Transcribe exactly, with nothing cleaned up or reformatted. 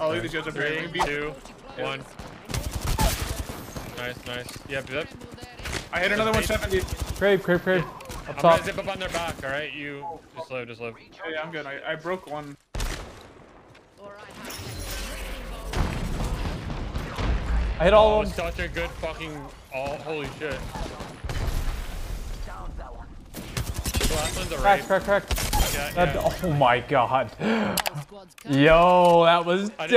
Oh, look at these guys over here. Two, one. Nice, nice. Yeah, do that. I hit another one seventy. Crave, crave, crave. Up I'm top. Gonna zip up on their back, alright? You just live, just live. Yeah, yeah, I'm good. I, I broke one. I hit all oh, of them. Such a good fucking all. Holy shit. The last one's a rape. Crack, crack, crack. Yeah, yeah. Oh my god. Yo, that was dope.